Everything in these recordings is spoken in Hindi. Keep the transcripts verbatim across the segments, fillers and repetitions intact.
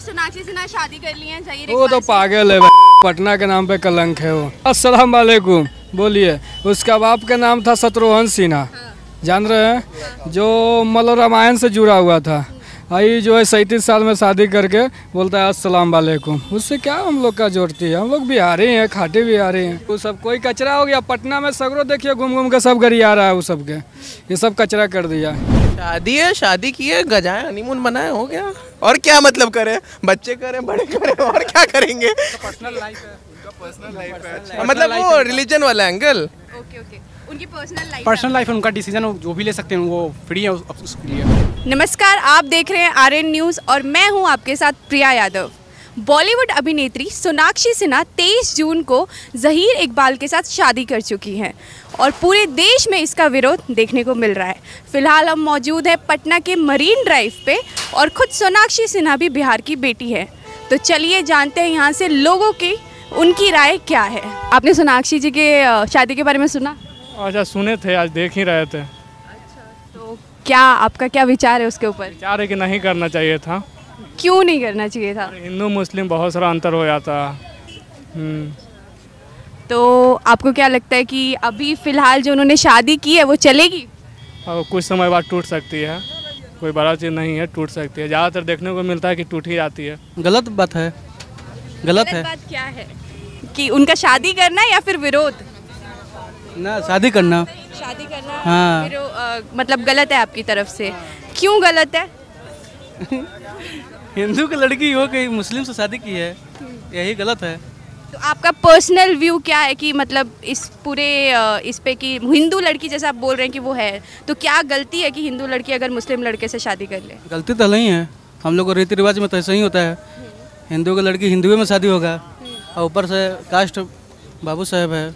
अभी सोनाक्षी सिन्हा शादी कर ली है ज़हीर इकबाल, वो तो पागल है, पटना के नाम पे कलंक है वो। अस्सलाम वालेकुम बोलिए। उसका बाप का नाम था शत्रुघ्न सिन्हा, जान रहे हैं, जो मतलब रामायण से जुड़ा हुआ था। आई जो है सैंतीस साल में शादी करके बोलता है अस्सलाम वालेकुम, उससे क्या हम लोग का जोड़ती है, हम लोग बिहारी हैं, खाटे बिहारी हैं। वो सब कोई कचरा हो गया पटना में, सगरों देखिए घूम घूम के सब गरिया रहा है, वो सब के ये सब कचरा कर दिया। शादी है, शादी की है, गजाएं, हनीमून बनाए, हो गया। और क्या मतलब करें, बच्चे करें, बड़े करें, और क्या करेंगे। पर्सनल लाइफ है, पर्सनल लाइफ है, मतलब वो रिलीजन वाला एंगल। ओके ओके, उनकी पर्सनल लाइफ, पर्सनल लाइफ है, उनका डिसीजन जो भी ले सकते हैं, वो फ्री है उसके लिए। नमस्कार, आप देख रहे हैं आरएन न्यूज़ और मैं हूं आपके साथ प्रिया यादव। बॉलीवुड अभिनेत्री सोनाक्षी सिन्हा तेईस जून को ज़हीर इकबाल के साथ शादी कर चुकी हैं और पूरे देश में इसका विरोध देखने को मिल रहा है। फिलहाल हम मौजूद हैं पटना के मरीन ड्राइव पे और खुद सोनाक्षी सिन्हा भी बिहार की बेटी है, तो चलिए जानते हैं यहाँ से लोगों की उनकी राय क्या है। आपने सोनाक्षी जी के शादी के बारे में सुना? अच्छा, सुने थे, आज देख ही रहे थे। अच्छा, तो क्या आपका क्या विचार है उसके ऊपर? विचार है कि नहीं करना चाहिए था। क्यों नहीं करना चाहिए था? हिंदू मुस्लिम बहुत सारा अंतर हो जाता। तो आपको क्या लगता है कि अभी फ़िलहाल जो उन्होंने शादी की है वो चलेगी? और कुछ समय बाद टूट सकती है, कोई बड़ा चीज़ नहीं है, टूट सकती है। ज़्यादातर देखने को मिलता है कि टूट ही जाती है। गलत बात है, गलत, गलत है। बात क्या है कि उनका शादी करना या फिर विरोध? ना, शादी करना, शादी करना। हाँ, फिर आ, मतलब गलत है आपकी तरफ से? क्यों गलत है? हिंदू की लड़की हो गई, मुस्लिम से शादी की है, यही गलत है। तो आपका पर्सनल व्यू क्या है कि मतलब इस पूरे इस पे कि हिंदू लड़की जैसा आप बोल रहे हैं कि वो है, तो क्या गलती है कि हिंदू लड़की अगर मुस्लिम लड़के से शादी कर ले? गलती तो नहीं है, हम लोग रीति रिवाज में तो ऐसा ही होता है। हिंदू की लड़की हिंदुओं में शादी होगा और ऊपर से कास्ट बाबू साहब है,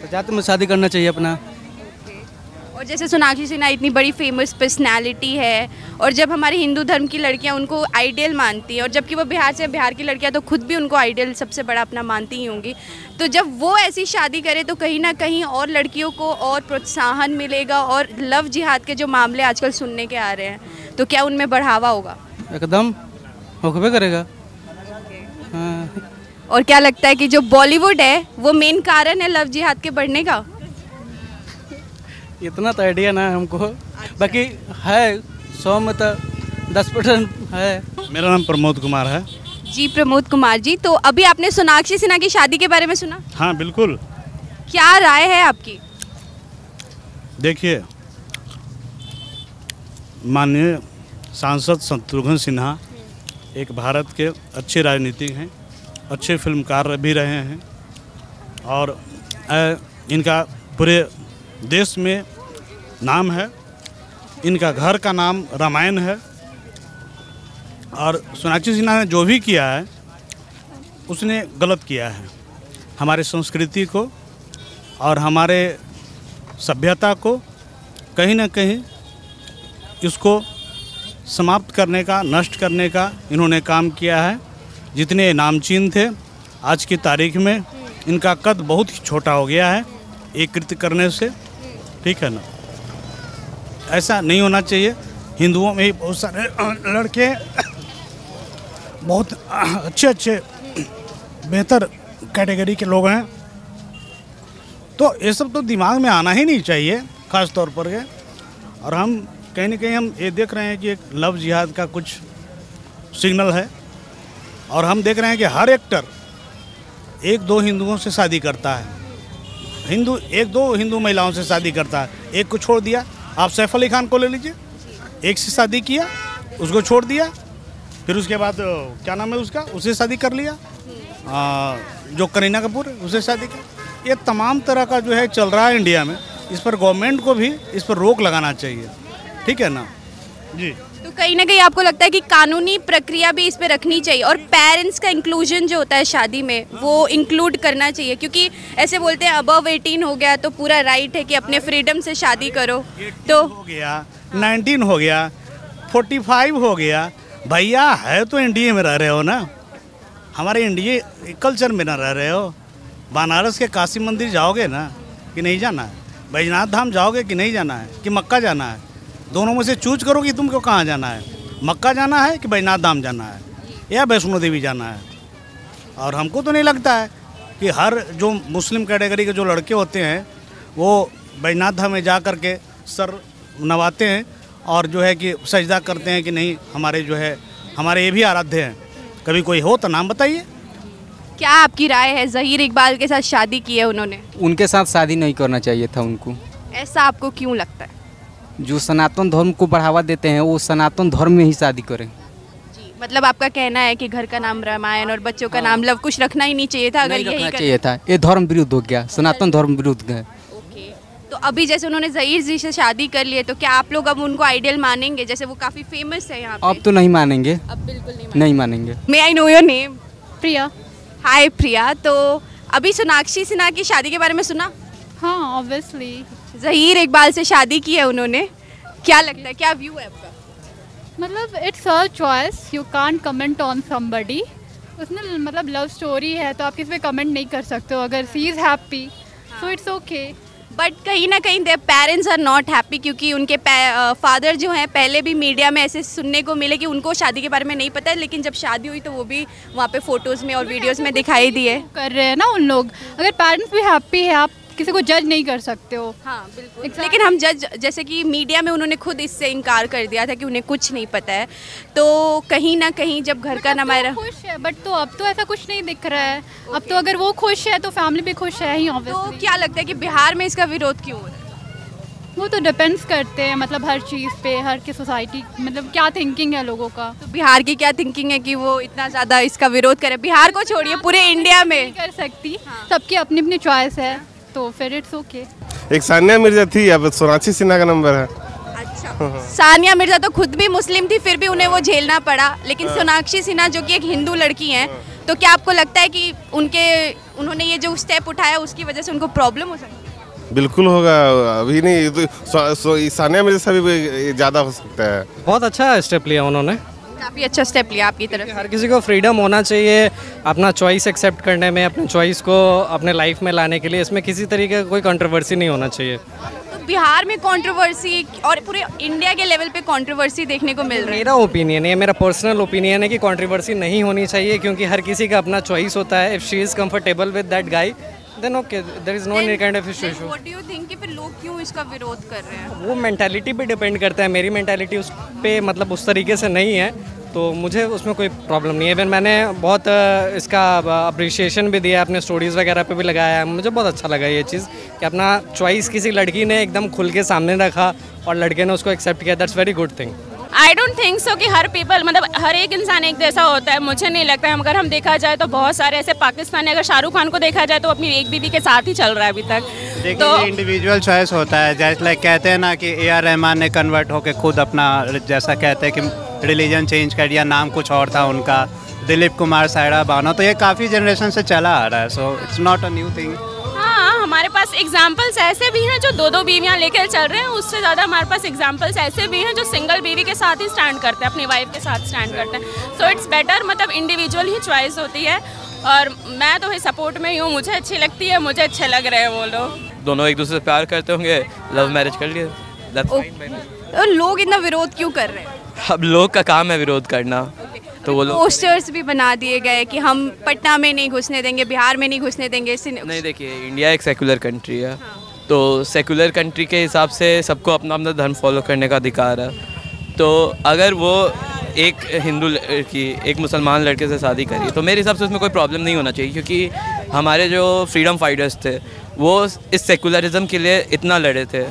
तो जात में शादी करना चाहिए अपना। और जैसे सोनाक्षी सिन्हा इतनी बड़ी फेमस पर्सनालिटी है और जब हमारे हिंदू धर्म की लड़कियां उनको आइडियल मानती हैं और जबकि वो बिहार से, बिहार की लड़कियां तो खुद भी उनको आइडियल सबसे बड़ा अपना मानती ही होंगी, तो जब वो ऐसी शादी करे तो कहीं ना कहीं और लड़कियों को और प्रोत्साहन मिलेगा और लव जिहाद के जो मामले आजकल सुनने के आ रहे हैं, तो क्या उनमें बढ़ावा होगा? एकदम होगा, करेगा। और क्या लगता है कि जो बॉलीवुड है वो मेन कारण है लव जिहाद के बढ़ने का? इतना तो आइडिया ना है हमको। अच्छा। बाकी है, सौ में तो दस परसेंट है। मेरा नाम प्रमोद कुमार है। जी प्रमोद कुमार जी, तो अभी आपने सोनाक्षी सिन्हा की शादी के बारे में सुना? हाँ बिल्कुल। क्या राय है आपकी? देखिए, माननीय सांसद शत्रुघ्न सिन्हा एक भारत के अच्छे राजनीतिक हैं, अच्छे फिल्मकार भी रहे हैं और इनका पूरे देश में नाम है। इनका घर का नाम रामायण है और सोनाक्षी सिन्हा ने जो भी किया है उसने गलत किया है। हमारे संस्कृति को और हमारे सभ्यता को कहीं ना कहीं इसको समाप्त करने का, नष्ट करने का इन्होंने काम किया है। जितने नामचीन थे, आज की तारीख में इनका कद बहुत ही छोटा हो गया है एक कृत्य करने से। ठीक है ना, ऐसा नहीं होना चाहिए। हिंदुओं में ही बहुत सारे लड़के बहुत अच्छे अच्छे बेहतर कैटेगरी के लोग हैं, तो ये सब तो दिमाग में आना ही नहीं चाहिए ख़ास तौर पर के। और हम कहीं ना कहीं हम ये देख रहे हैं कि एक लव जिहाद का कुछ सिग्नल है और हम देख रहे हैं कि हर एक्टर एक दो हिंदुओं से शादी करता है, हिंदू एक दो हिंदू महिलाओं से शादी करता है, एक को छोड़ दिया। आप सैफ अली खान को ले लीजिए, एक से शादी किया, उसको छोड़ दिया, फिर उसके बाद क्या नाम है उसका, उसे शादी कर लिया, आ, जो करीना कपूर उसे शादी कर। ये तमाम तरह का जो है चल रहा है इंडिया में, इस पर गवर्नमेंट को भी इस पर रोक लगाना चाहिए। ठीक है ना जी। तो कहीं ना कहीं आपको लगता है कि कानूनी प्रक्रिया भी इस पे रखनी चाहिए और पेरेंट्स का इंक्लूजन जो होता है शादी में वो इंक्लूड करना चाहिए, क्योंकि ऐसे बोलते हैं अबव एटीन हो गया तो पूरा राइट है कि अपने फ्रीडम से शादी करो। तो हो गया नाइनटीन, हो गया फोर्टी फाइव, हो गया, भैया है तो इंडिया में रह रहे हो ना, हमारे इंडिया कल्चर में ना रह रहे हो। बनारस के काशी मंदिर जाओगे ना कि नहीं जाना है, बैजनाथ धाम जाओगे कि नहीं जाना है, कि मक्का जाना है, दोनों में से चूज करो कि तुमको कहाँ जाना है। मक्का जाना है कि बैजनाथ धाम जाना है या वैष्णो देवी जाना है। और हमको तो नहीं लगता है कि हर जो मुस्लिम कैटेगरी के जो लड़के होते हैं वो बैजनाथ धाम में जा कर के सर नवाते हैं और जो है कि सजदा करते हैं कि नहीं, हमारे जो है हमारे ये भी आराध्य हैं। कभी कोई हो तो नाम बताइए। क्या आपकी राय है, ज़हीर इकबाल के साथ शादी की है उन्होंने? उनके साथ शादी नहीं करना चाहिए था उनको। ऐसा आपको क्यों लगता है? जो सनातन धर्म को बढ़ावा देते हैं वो सनातन धर्म में ही शादी करें। जी, मतलब आपका कहना है कि घर का नाम रामायण और बच्चों का नाम लव कुछ रखना ही नहीं चाहिए था। अगर यही चाहिए था, ये धर्म विरुद्ध हो गया, सनातन धर्म विरुद्ध है। तो अभी जैसे उन्होंने ज़हीर जी से शादी कर ली है तो क्या आप लोग अब उनको आइडियल मानेंगे? जैसे वो काफी फेमस है यहाँ पे। अब तो नहीं मानेंगे, अब बिल्कुल नहीं मानेंगे। नहीं मानेंगे। May I know your name? प्रिया। हाय प्रिया, तो अभी सोनाक्षी सिन्हा की शादी के बारे में सुना? हाँ, ऑब्वियसली। ज़हीर इकबाल से शादी की है उन्होंने, क्या लगता है, क्या व्यू है आपका? मतलब it's a choice, you can't comment on somebody. उसमें मतलब लव स्टोरी है तो आप किस पे कमेंट नहीं कर सकते हो। अगर she is happy so it's okay, but कहीं ना कहीं their parents are not happy क्योंकि उनके फादर जो हैं पहले भी मीडिया में ऐसे सुनने को मिले कि उनको शादी के बारे में नहीं पता है, लेकिन जब शादी हुई तो वो भी वहाँ पे फोटोज़ में और वीडियोस में दिखाई दिए। कर रहे हैं ना उन लोग, अगर पेरेंट्स भी हैप्पी है आप किसी को जज नहीं कर सकते हो। हाँ बिल्कुल exactly. लेकिन हम जज, जैसे कि मीडिया में उन्होंने खुद इससे इनकार कर दिया था कि उन्हें कुछ नहीं पता है, तो कहीं ना कहीं जब घर का नाम आया खुश है, बट तो अब तो ऐसा कुछ नहीं दिख रहा है। okay. अब तो अगर वो खुश है तो फैमिली भी खुश है ही ऑब्वियसली। तो क्या लगता है कि बिहार में इसका विरोध क्यों हो रहा है? वो तो डिपेंड्स करते हैं, मतलब हर चीज़ पे, हर की सोसाइटी, मतलब क्या थिंकिंग है लोगों का। तो बिहार की क्या थिंकिंग है कि वो इतना ज़्यादा इसका विरोध करे? बिहार को छोड़िए, पूरे इंडिया में कर सकती, सबकी अपनी अपनी चॉइस है तो फिर इट्स ओके। एक सानिया मिर्जा थी, अब सोनाक्षी सिन्हा का नंबर है। अच्छा, सानिया मिर्जा तो खुद भी मुस्लिम थी फिर भी उन्हें वो झेलना पड़ा, लेकिन सोनाक्षी सिन्हा जो कि एक हिंदू लड़की हैं, तो क्या आपको लगता है कि उनके उन्होंने ये जो स्टेप उठाया उसकी वजह से उनको प्रॉब्लम हो सकती है? बिल्कुल होगा, अभी नहीं तो सानिया मिर्जा से भी ज़्यादा हो सकता है। बहुत अच्छा स्टेप लिया उन्होंने, काफ़ी अच्छा स्टेप लिया आपकी तरफ। हर किसी को फ्रीडम होना चाहिए अपना चॉइस एक्सेप्ट करने में, अपने चॉइस को अपने लाइफ में लाने के लिए, इसमें किसी तरीके का कोई कंट्रोवर्सी नहीं होना चाहिए। तो बिहार में कंट्रोवर्सी और पूरे इंडिया के लेवल पे कंट्रोवर्सी देखने को मिल रही है। मेरा ओपिनियन है, मेरा पर्सनल ओपिनियन है कि कंट्रोवर्सी नहीं होनी चाहिए क्योंकि हर किसी का अपना चॉइस होता है। If she is comfortable with that guy then okay, there is no any kind of issue. What do you think कि फिर लोग क्यों इसका विरोध कर रहे हैं? वो मेंटालिटी पे डिपेंड करता है, मेरी मेंटालिटी उस पे मतलब उस तरीके से नहीं है तो मुझे उसमें कोई प्रॉब्लम नहीं है। इवन मैंने बहुत इसका अप्रिशिएशन भी दिया, अपने स्टोरीज़ वगैरह पे भी लगाया है। मुझे बहुत अच्छा लगा ये चीज़ कि अपना चॉइस किसी लड़की ने एकदम खुल के सामने रखा और लड़के ने उसको एक्सेप्ट किया, that's very good thing. I don't think so कि हर पीपल मतलब हर एक इंसान एक जैसा होता है, मुझे नहीं लगता है। अगर हम देखा जाए तो बहुत सारे ऐसे पाकिस्तानी, अगर शाहरुख खान को देखा जाए तो अपनी एक बीवी के साथ ही चल रहा है अभी तक। देखिए तो इंडिविजुअल चॉइस होता है, जैसे लाइक कहते हैं ना कि ए आर रहमान ने कन्वर्ट होकर खुद अपना, जैसा कहते हैं कि रिलीजन चेंज कर दिया, नाम कुछ और था उनका, दिलीप कुमार, सायरा बानो, तो ये काफ़ी जनरेशन से चला आ रहा है, so it's not a new thing. हमारे पास एग्जाम्पल्स ऐसे भी हैं जो दो दो बीवियां लेकर चल रहे हैं, उससे ज़्यादा हमारे पास एग्जाम्पल्स ऐसे भी हैं जो सिंगल बीवी के साथ ही स्टैंड करते हैं, अपनी वाइफ के साथ स्टैंड करते हैं। सो इट्स बेटर, मतलब इंडिविजुअल ही चॉइस होती है और मैं तो सपोर्ट में ही हूँ, मुझे अच्छी लगती है, मुझे अच्छे लग रहे हैं वो लोग। दोनों एक दूसरे से प्यार करते होंगे, लव मैरिज कर लिए, लोग इतना विरोध क्यों कर रहे हैं? अब लोग का काम है विरोध करना। तो वो पोस्टर्स भी बना दिए गए कि हम पटना में नहीं घुसने देंगे, बिहार में नहीं घुसने देंगे। नहीं, देखिए इंडिया एक सेकुलर कंट्री है। हाँ। तो सेकुलर कंट्री के हिसाब से सबको अपना अपना धर्म फॉलो करने का अधिकार है, तो अगर वो एक हिंदू लड़की एक मुसलमान लड़के से शादी करी तो मेरे हिसाब से उसमें कोई प्रॉब्लम नहीं होना चाहिए, क्योंकि हमारे जो फ्रीडम फाइटर्स थे वो इस सेकुलरिज़म के लिए इतना लड़े थे।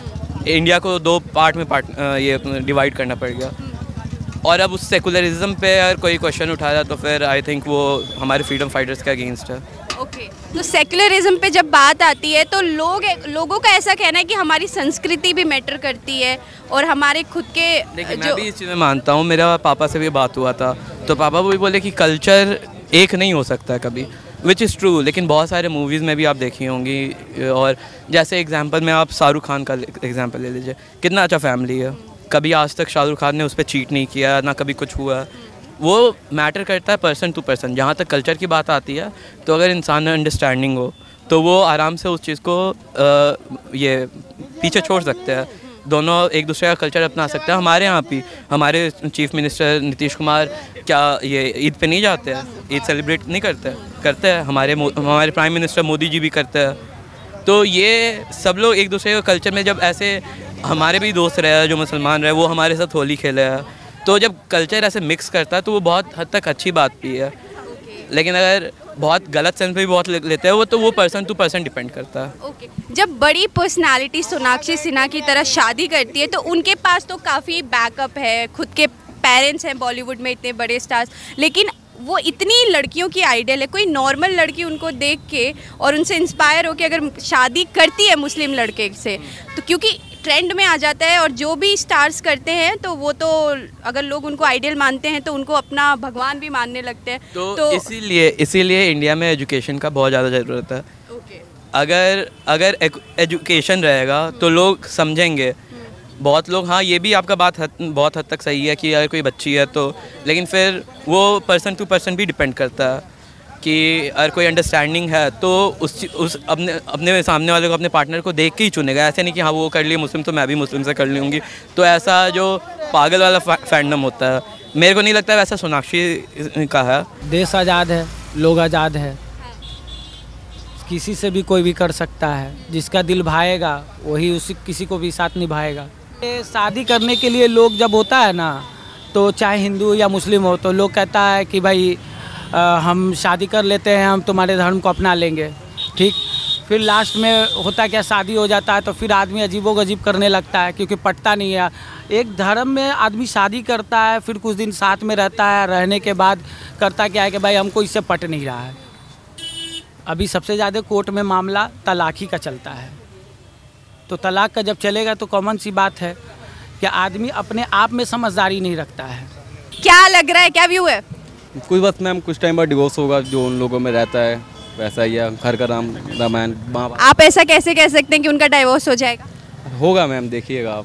इंडिया को दो पार्ट में पार्ट ये डिवाइड करना पड़ गया और अब उस सेकुलरिज्म पे अगर कोई क्वेश्चन उठा रहा तो फिर आई थिंक वो हमारे फ्रीडम फाइटर्स के अगेंस्ट है। ओके, तो सेकुलरिज्म पे जब बात आती है तो लोग लोगों का ऐसा कहना है कि हमारी संस्कृति भी मैटर करती है और हमारे खुद के, देखिए मैं भी इस चीज़ में मानता हूँ, मेरा पापा से भी बात हुआ था तो पापा वो भी बोले कि कल्चर एक नहीं हो सकता कभी, विच इज़ ट्रू। लेकिन बहुत सारे मूवीज़ में भी आप देखी होंगी, और जैसे एग्जाम्पल में आप शाहरुख खान का एग्जाम्पल ले लीजिए, कितना अच्छा फैमिली है, कभी आज तक शाहरुख खान ने उस पर चीट नहीं किया, ना कभी कुछ हुआ। वो मैटर करता है पर्सन टू पर्सन। जहाँ तक कल्चर की बात आती है तो अगर इंसान में अंडरस्टैंडिंग हो तो वो आराम से उस चीज़ को आ, ये पीछे छोड़ सकते हैं। दोनों एक दूसरे का कल्चर अपना सकते हैं। हमारे यहाँ भी हमारे चीफ मिनिस्टर नीतीश कुमार क्या ये ईद पे नहीं जाते हैं, ईद सेलिब्रेट नहीं करते करते हैं। हमारे हमारे प्राइम मिनिस्टर मोदी जी भी करते हैं। तो ये सब लोग एक दूसरे के कल्चर में, जब ऐसे हमारे भी दोस्त रहे जो मुसलमान रहे वो हमारे साथ होली खेले हैं, तो जब कल्चर ऐसे मिक्स करता है तो वो बहुत हद तक अच्छी बात भी है। लेकिन अगर बहुत गलत सेंस भी बहुत लेते हैं वो, तो वो पर्सन टू पर्सन डिपेंड करता है। Okay okay. जब बड़ी पर्सनालिटी सोनाक्षी सिन्हा की तरह शादी करती है तो उनके पास तो काफ़ी बैकअप है, खुद के पेरेंट्स हैं बॉलीवुड में इतने बड़े स्टार्स, लेकिन वो इतनी लड़कियों की आइडियल है, कोई नॉर्मल लड़की उनको देख के और उनसे इंस्पायर होकर अगर शादी करती है मुस्लिम लड़के से, तो क्योंकि ट्रेंड में आ जाता है और जो भी स्टार्स करते हैं तो वो तो अगर लोग उनको आइडियल मानते हैं तो उनको अपना भगवान भी मानने लगते हैं। तो, तो इसीलिए इसीलिए इंडिया में एजुकेशन का बहुत ज़्यादा ज़रूरत है। ओके। अगर अगर एजुकेशन रहेगा तो लोग समझेंगे बहुत लोग। हाँ ये भी आपका बात हद, बहुत हद तक सही है कि अगर कोई बच्ची है तो, लेकिन फिर वो पर्सन टू पर्सन भी डिपेंड करता है कि अगर कोई अंडरस्टैंडिंग है तो उस उस अपने अपने सामने वाले को, अपने पार्टनर को देख के ही चुनेगा। ऐसे नहीं कि हाँ वो कर लिए मुस्लिम तो मैं भी मुस्लिम से कर लूँगी, तो ऐसा जो पागल वाला फैंडम होता है मेरे को नहीं लगता वैसा सोनाक्षी का है। देश आज़ाद है, लोग आज़ाद है, किसी से भी कोई भी कर सकता है, जिसका दिल भाएगा वही उसी किसी को भी साथ निभाएगा। शादी करने के लिए लोग जब होता है ना, तो चाहे हिंदू या मुस्लिम हो, तो लोग कहता है कि भाई आ, हम शादी कर लेते हैं, हम तुम्हारे धर्म को अपना लेंगे, ठीक। फिर लास्ट में होता क्या, शादी हो जाता है तो फिर आदमी अजीबो गजीब करने लगता है, क्योंकि पटता नहीं है। एक धर्म में आदमी शादी करता है, फिर कुछ दिन साथ में रहता है, रहने के बाद करता क्या है कि भाई हमको इससे पट नहीं रहा है। अभी सबसे ज़्यादा कोर्ट में मामला तलाक़ी का चलता है, तो तलाक़ का जब चलेगा तो कॉमन सी बात है कि आदमी अपने आप में समझदारी नहीं रखता है। क्या लग रहा है, क्या व्यू है? कुछ बस मैम, कुछ टाइम बाद डिवोर्स होगा, जो उन लोगों में रहता है वैसा ही है। घर का नाम रामायण। आप ऐसा कैसे कह सकते हैं कि उनका डिवोर्स हो जाएगा? होगा मैम, देखिएगा आप।